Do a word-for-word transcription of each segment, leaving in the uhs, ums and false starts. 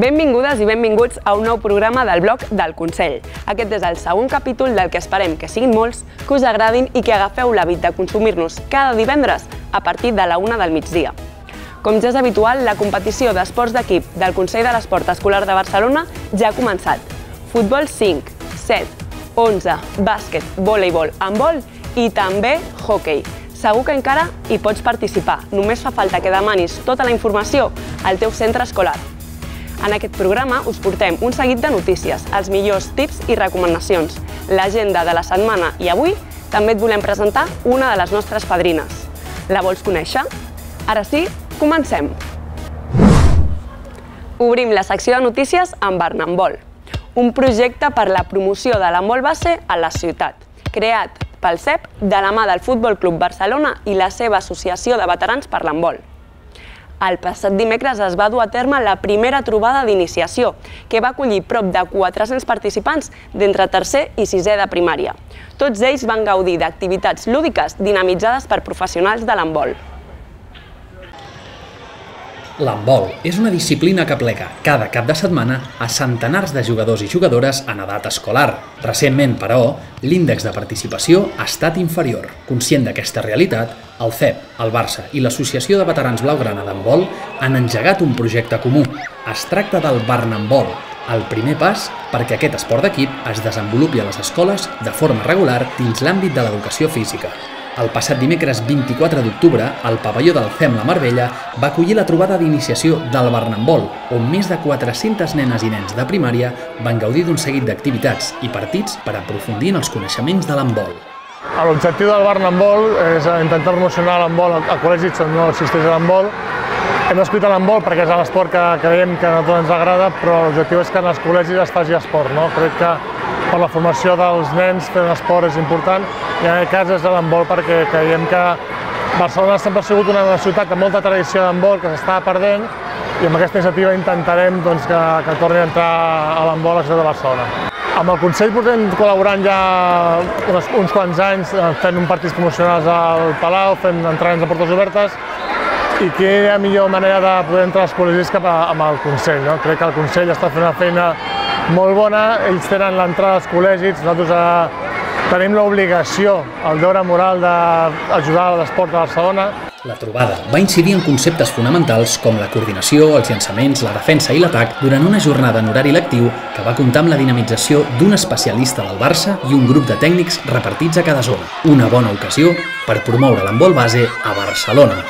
Benvingudes i benvinguts a un nou programa del blog del Consell. Aquest és el segon capítol del que esperem que siguin molts, que us agradin i que agafeu l'hàbit de consumir-nos cada divendres a partir de la una del migdia. Com ja és habitual, la competició d'esports d'equip del Consell de l'Esport Escolar de Barcelona ja ha començat. Futbol cinc, set, onze, bàsquet, voleibol, handbol i també hoquei. Segur que encara hi pots participar. Només fa falta que demanis tota la informació al teu centre escolar. En aquest programa us portem un seguit de notícies, els millors tips i recomanacions, l'agenda de la setmana i avui també et volem presentar una de les nostres padrines. La vols conèixer? Ara sí, comencem! Obrim la secció de notícies amb BarnaHandbol, un projecte per la promoció de l'handbol base a la ciutat, creat pel C E E B de la mà del Futbol Club Barcelona i la seva associació de veterans per l'handbol. El passat dimecres es va dur a terme la primera trobada d'iniciació, que va acollir prop de quatre-cents participants d'entre tercer i sisè de primària. Tots ells van gaudir d'activitats lúdiques dinamitzades per professionals de l'handbol. L'handbol és una disciplina que plega cada cap de setmana a centenars de jugadors i jugadores en edat escolar. Recentment, però, l'índex de participació ha estat inferior. Conscient d'aquesta realitat, el C E E B, el Barça i l'Associació de Veterans Blaugrana d'Handbol han engegat un projecte comú. Es tracta del BarnaHandbol, el primer pas perquè aquest esport d'equip es desenvolupi a les escoles de forma regular dins l'àmbit de l'educació física. El passat dimecres vint-i-quatre d'octubre, el pavelló del C E M La Mar Bella va acollir la trobada d'iniciació del BarnaHandbol, on més de quatre-centes nenes i nens de primària van gaudir d'un seguit d'activitats i partits per aprofundir en els coneixements de l'handbol. L'objectiu del BarnaHandbol és intentar promocionar l'handbol a col·legis on no existeix l'handbol. Hem escollit l'handbol perquè és l'esport que creiem que a tots ens agrada, però l'objectiu és que en els col·legis es faci esport. Crec que per la formació dels nens fent esport és important i en aquest cas és l'handbol perquè creiem que Barcelona sempre ha sigut una ciutat amb molta tradició d'handbol que s'estava perdent i amb aquesta iniciativa intentarem que torni a entrar a l'handbol a la ciutat de Barcelona. Amb el Consell portem col·laborant ja uns quants anys fent uns partits promocionals al Palau, fent entrenaments a portes obertes i quina millor manera de poder entrar als col·legis que amb el Consell. Crec que el Consell està fent una feina molt bona, ells tenen l'entrada als col·legis, nosaltres tenim l'obligació, el deure moral d'ajudar a l'esport de Barcelona. La trobada va incidir en conceptes fonamentals com la coordinació, els llançaments, la defensa i l'atac durant una jornada en horari lectiu que va comptar amb la dinamització d'un especialista del Barça i un grup de tècnics repartits a cada zona. Una bona ocasió per promoure l'handbol base a Barcelona.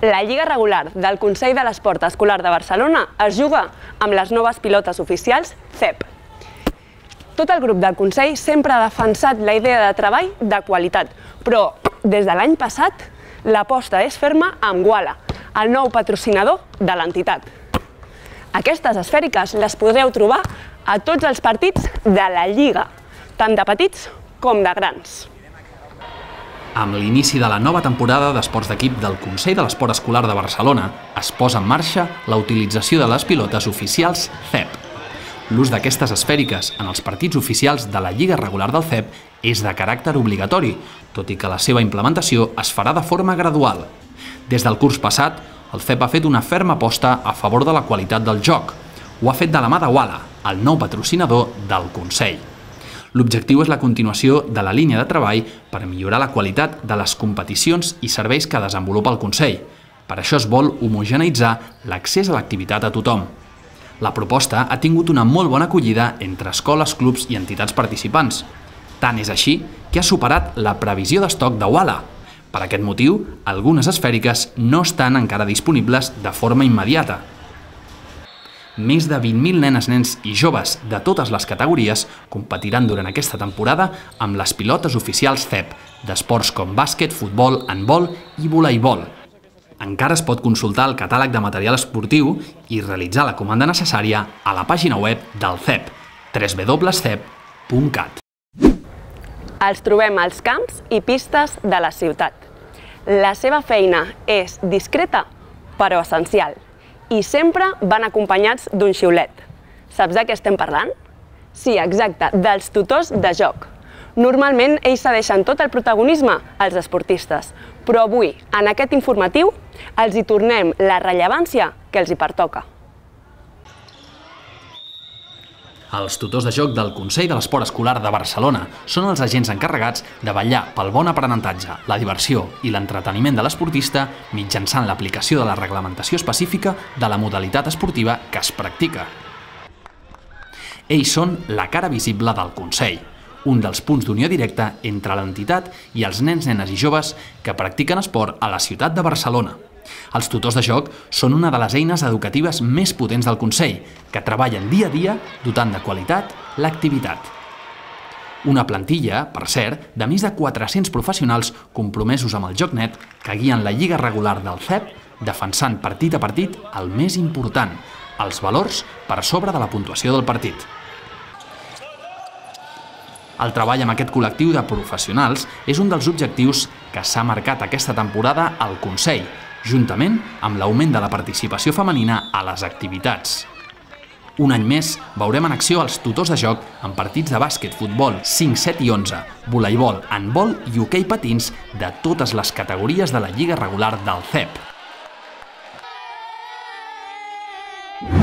La Lliga Regular del Consell de l'Esport Escolar de Barcelona es juga amb les noves pilotes oficials C E E B. Tot el grup del Consell sempre ha defensat la idea de treball de qualitat, però des de l'any passat l'aposta és ferma amb Guala, el nou patrocinador de l'entitat. Aquestes esfèriques les podreu trobar a tots els partits de la Lliga, tant de petits com de grans. Amb l'inici de la nova temporada d'esports d'equip del Consell de l'Esport Escolar de Barcelona es posa en marxa la utilització de les pilotes oficials C E E B. L'ús d'aquestes esfèriques en els partits oficials de la Lliga Regular del C E E B és de caràcter obligatori, tot i que la seva implementació es farà de forma gradual. Des del curs passat, el C E E B ha fet una ferma aposta a favor de la qualitat del joc. Ho ha fet de la mà de Guala, el nou patrocinador del Consell. L'objectiu és la continuació de la línia de treball per millorar la qualitat de les competicions i serveis que desenvolupa el Consell. Per això es vol homogeneïtzar l'accés a l'activitat a tothom. La proposta ha tingut una molt bona acollida entre escoles, clubs i entitats participants. Tant és així que ha superat la previsió d'estoc de Guala. Per aquest motiu, algunes esfèriques no estan encara disponibles de forma immediata. Més de vint mil nenes, nens i joves de totes les categories competiran durant aquesta temporada amb les pilotes oficials C E E B d'esports com bàsquet, futbol, handbol i voleibol. Encara es pot consultar el catàleg de material esportiu i realitzar la comanda necessària a la pàgina web del C E E B, w w w punt c e e b punt cat. Els trobem als camps i pistes de la ciutat. La seva feina és discreta però essencial. I sempre van acompanyats d'un xiulet. Saps de què estem parlant? Sí, exacte, dels tutors de joc. Normalment ells cedeixen tot el protagonisme als esportistes, però avui, en aquest informatiu, els hi tornem la rellevància que els hi pertoca. Els tutors de joc del Consell de l'Esport Escolar de Barcelona són els agents encarregats de vetllar pel bon aprenentatge, la diversió i l'entreteniment de l'esportista mitjançant l'aplicació de la reglamentació específica de la modalitat esportiva que es practica. Ells són la cara visible del Consell, un dels punts d'unió directa entre l'entitat i els nens, nenes i joves que practiquen esport a la ciutat de Barcelona. Els tutors de joc són una de les eines educatives més potents del Consell, que treballen dia a dia dotant de qualitat l'activitat. Una plantilla, per cert, de més de quatre-cents professionals compromesos amb el Jocnet que guien la lliga regular del C E E B defensant partit a partit el més important, els valors per sobre de la puntuació del partit. El treball amb aquest col·lectiu de professionals és un dels objectius que s'ha marcat aquesta temporada al Consell, juntament amb l'augment de la participació femenina a les activitats. Un any més veurem en acció els tutors de joc en partits de bàsquet, futbol, cinc, set i onze, voleibol, handbol i hoquei patins de totes les categories de la lliga regular del C E E B.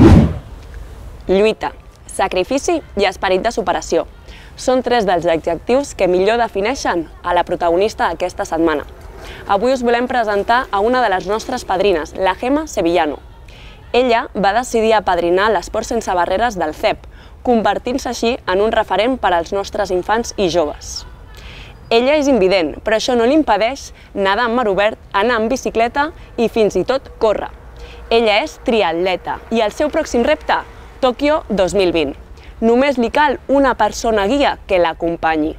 Lluita, sacrifici i esperit de superació. Són tres dels adjectius que millor defineixen a la protagonista d'aquesta setmana. Avui us volem presentar a una de les nostres padrines, la Gema Sevillano. Ella va decidir apadrinar l'esport sense barreres del C E E B, convertint-se així en un referent per als nostres infants i joves. Ella és invident, però això no li impedeix nedar en mar obert, anar en bicicleta i fins i tot córrer. Ella és triatleta i el seu pròxim repte, Tòquio dos mil vint. Només li cal una persona guia que l'acompanyi.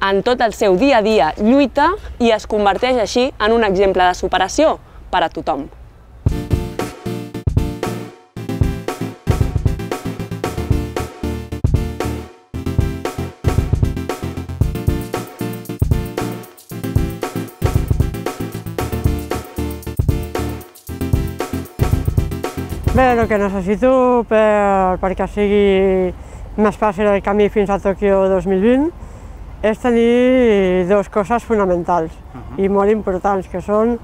En tot el seu dia a dia lluita i es converteix així en un exemple de superació per a tothom. Bé, el que necessito per, perquè sigui més fàcil el camí fins a Tòquio dos mil vint és tenir dues coses fonamentals i molt importants, que són,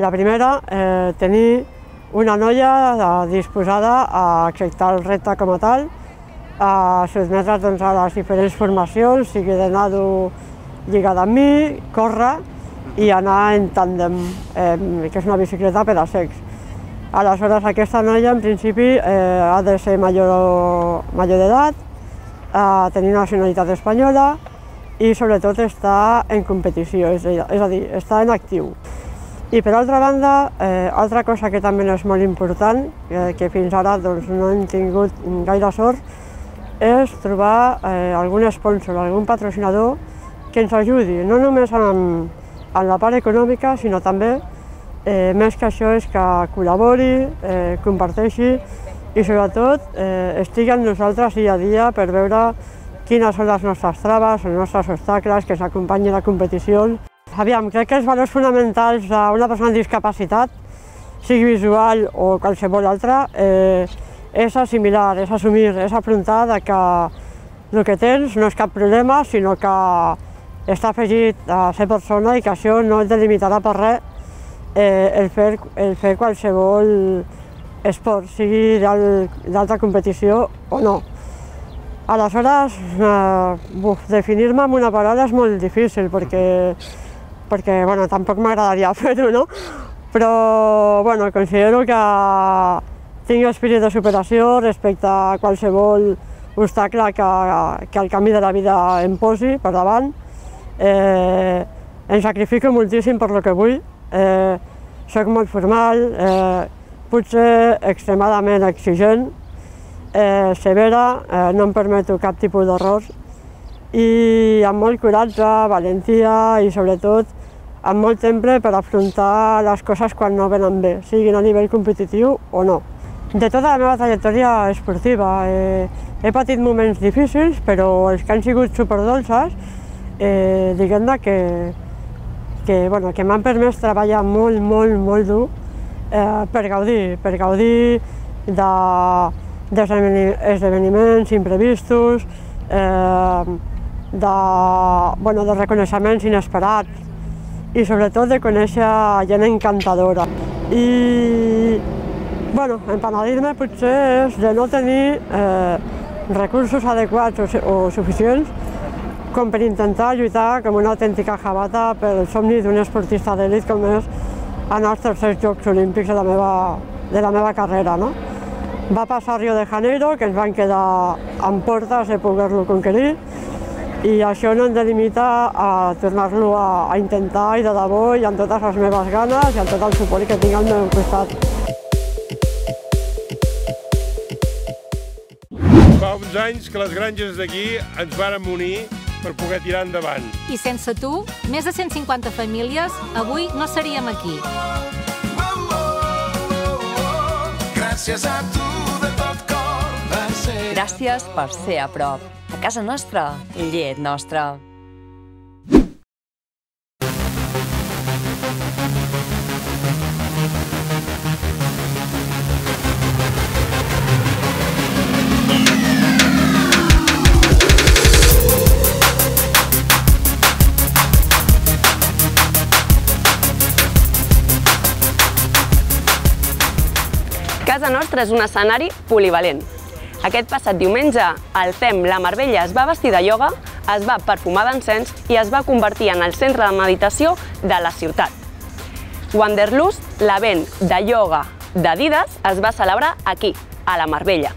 la primera, eh, tenir una noia disposada a acceptar el repte com a tal, a sotmetre's doncs a les diferents formacions, sigui de nado lligada amb mi, córrer i anar en tàndem, eh, que és una bicicleta per a secs. Aleshores, aquesta noia, en principi, eh, ha de ser major, major d'edat, eh, tenir una nacionalitat espanyola i, sobretot, estar en competició, és a dir, estar en actiu. I, per altra banda, eh, altra cosa que també és molt important, eh, que fins ara doncs, no hem tingut gaire sort, és trobar eh, algun sponsor, algun patrocinador que ens ajudi, no només en, en la part econòmica, sinó també Eh, més que això és que col·labori, eh, comparteixi i sobretot eh, estigui amb nosaltres dia a dia per veure quines són les nostres traves, els nostres obstacles, que s'acompanyi la competició. Aviam, crec que els valors fonamentals d'una persona amb discapacitat, sigui visual o qualsevol altra, eh, és assimilar, és assumir, és afrontar que el que tens no és cap problema, sinó que està afegit a ser persona i que això no et delimitarà per res El fer, el fer qualsevol esport, sigui d'alta competició o no. Aleshores, eh, definir-me amb una paraula és molt difícil, perquè, perquè bueno, tampoc m'agradaria fer-ho, no? Però bueno, considero que tinc esperit de superació respecte a qualsevol obstacle que, que el camí de la vida em posi per davant. Eh, em sacrifico moltíssim per lo que vull. Eh, soc molt formal, eh, potser extremadament exigent, eh, severa, eh, no em permeto cap tipus d'error i amb molt coratge, valentia i sobretot amb molt temple per afrontar les coses quan no venen bé, siguin a nivell competitiu o no. De tota la meva trajectòria esportiva eh, he patit moments difícils, però els que han sigut superdolces, eh, diguem-ne que que, bueno, que m'han permès treballar molt, molt, molt dur eh, per gaudir, per gaudir d'esdeveniments imprevistos, eh, de, bueno, de reconeixements inesperats i sobretot de conèixer gent encantadora. I bueno, penedir-me potser és de no tenir eh, recursos adequats o, o suficients com per intentar lluitar com una autèntica jabata pel somni d'un esportista d'elit com és en els tercers Jocs Olímpics de la meva, de la meva carrera, no? Va passar a Rio de Janeiro, que ens van quedar en portes de poder-lo conquerir, i això no ens delimita a tornar-lo a, a intentar, i de debò, i amb totes les meves ganes, i amb tot el suport que tinc al meu costat. Fa uns anys que les granges d'aquí ens varen unir per poder tirar endavant. I sense tu, més de cent cinquanta famílies, avui no seríem aquí. Gràcies a tu de tot cor per ser a prop. Gràcies per ser a prop. A casa nostra, llet nostra. Casa nostra és un escenari polivalent. Aquest passat diumenge, el C E M La Mar Bella es va vestir de ioga, es va perfumar d'encens i es va convertir en el centre de meditació de la ciutat. Wanderlust, l'event de ioga d'Adidas, es va celebrar aquí, a la Mar Bella.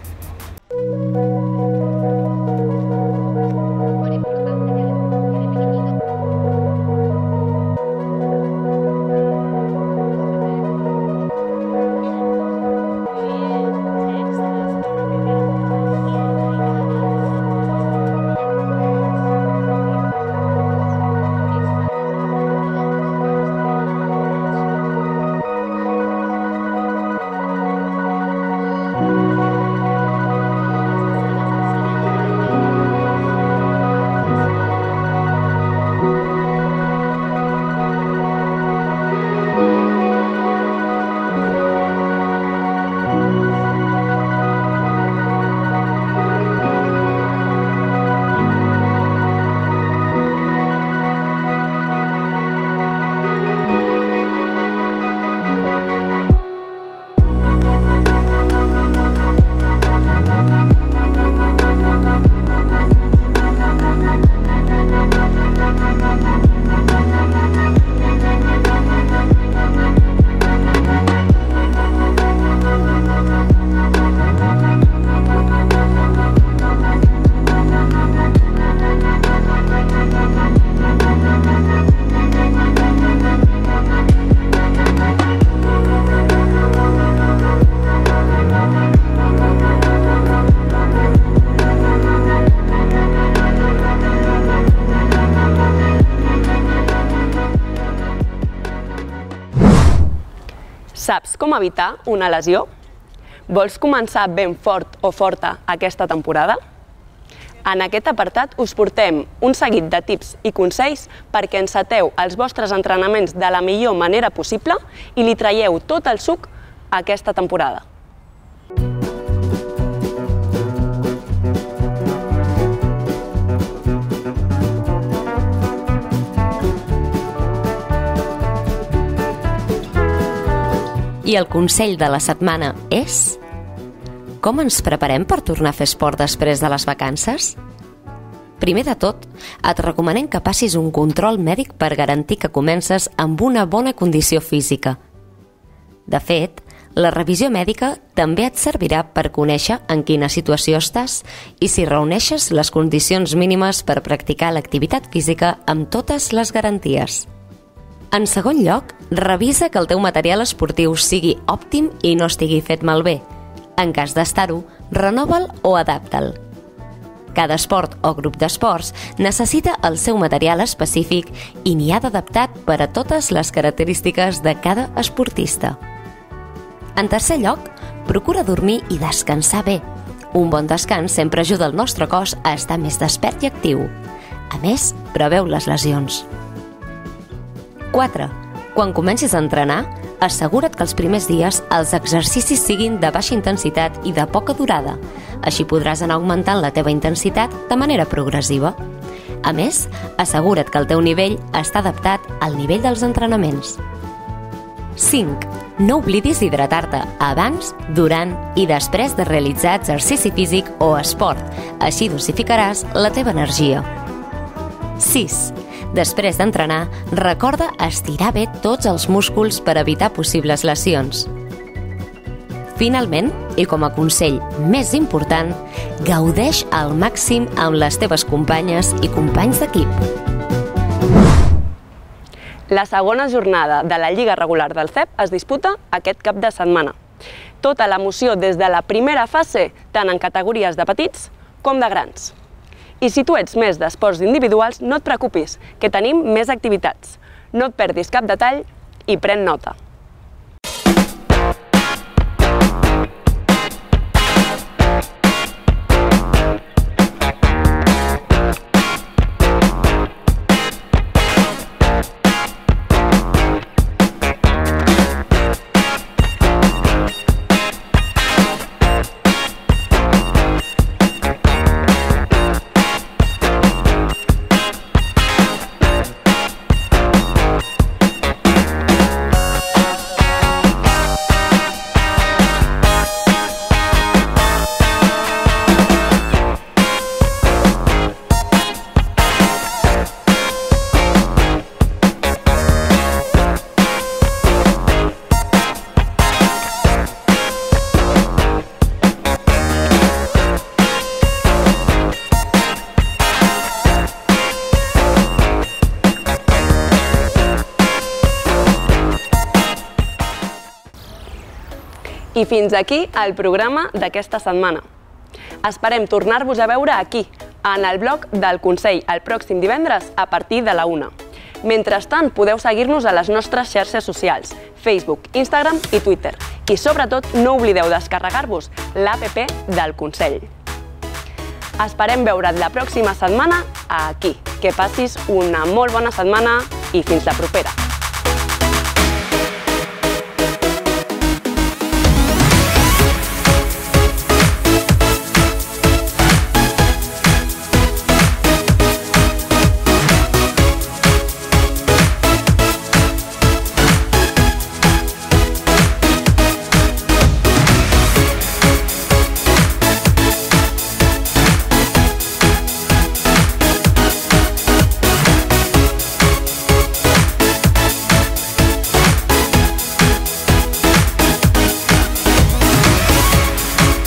Saps com evitar una lesió? Vols començar ben fort o forta aquesta temporada? En aquest apartat us portem un seguit de tips i consells perquè enceteu els vostres entrenaments de la millor manera possible i li traieu tot el suc a aquesta temporada. I el consell de la setmana és... Com ens preparem per tornar a fer esport després de les vacances? Primer de tot, et recomanem que passis un control mèdic per garantir que comences amb una bona condició física. De fet, la revisió mèdica també et servirà per conèixer en quina situació estàs i si reuneixes les condicions mínimes per practicar l'activitat física amb totes les garanties. En segon lloc, revisa que el teu material esportiu sigui òptim i no estigui fet malbé. En cas d'estar-ho, renova'l o adapta'l. Cada esport o grup d'esports necessita el seu material específic i n'hi ha d'adaptat per a totes les característiques de cada esportista. En tercer lloc, procura dormir i descansar bé. Un bon descans sempre ajuda el nostre cos a estar més despert i actiu. A més, preveu les lesions. quatre. Quan comencis a entrenar, assegura't que els primers dies els exercicis siguin de baixa intensitat i de poca durada. Així podràs anar augmentant la teva intensitat de manera progressiva. A més, assegura't que el teu nivell està adaptat al nivell dels entrenaments. cinc. No oblidis hidratar-te abans, durant i després de realitzar exercici físic o esport. Així dosificaràs la teva energia. sis. Després d'entrenar, recorda estirar bé tots els músculs per evitar possibles lesions. Finalment, i com a consell més important, gaudeix al màxim amb les teves companyes i companys d'equip. La segona jornada de la Lliga Regular del C E E B es disputa aquest cap de setmana. Tota l'emoció des de la primera fase, tant en categories de petits com de grans. I si tu ets més d'esports individuals, no et preocupis, que tenim més activitats. No et perdis cap detall i pren nota. I fins aquí el programa d'aquesta setmana. Esperem tornar-vos a veure aquí, en el blog del Consell, el pròxim divendres a partir de la una. Mentrestant, podeu seguir-nos a les nostres xarxes socials, Facebook, Instagram i Twitter. I sobretot, no oblideu descarregar-vos l'A P P del Consell. Esperem veure't la pròxima setmana aquí. Que passis una molt bona setmana i fins la propera.